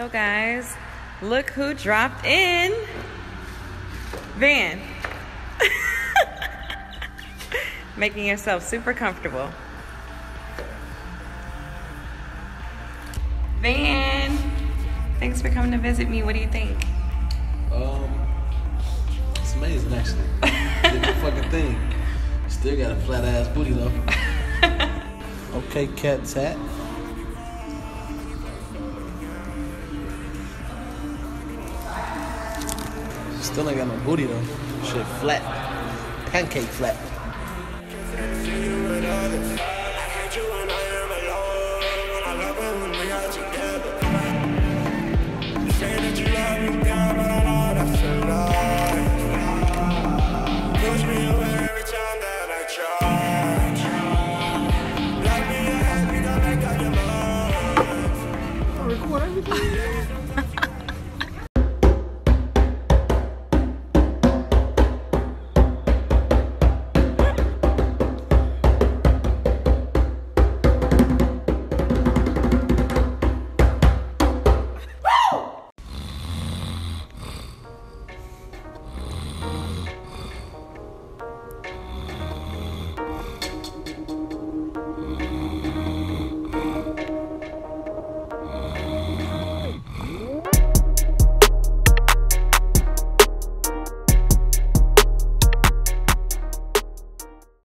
So guys, look who dropped in. Van. Making yourself super comfortable. Van, thanks for coming to visit me. What do you think? It's amazing, actually. Did the fucking thing. Still got a flat ass booty though. Okay, cat's hat. Still ain't got no booty though. Shit, flat. Pancake flat. I heard you and I am alone. I love it when we got you.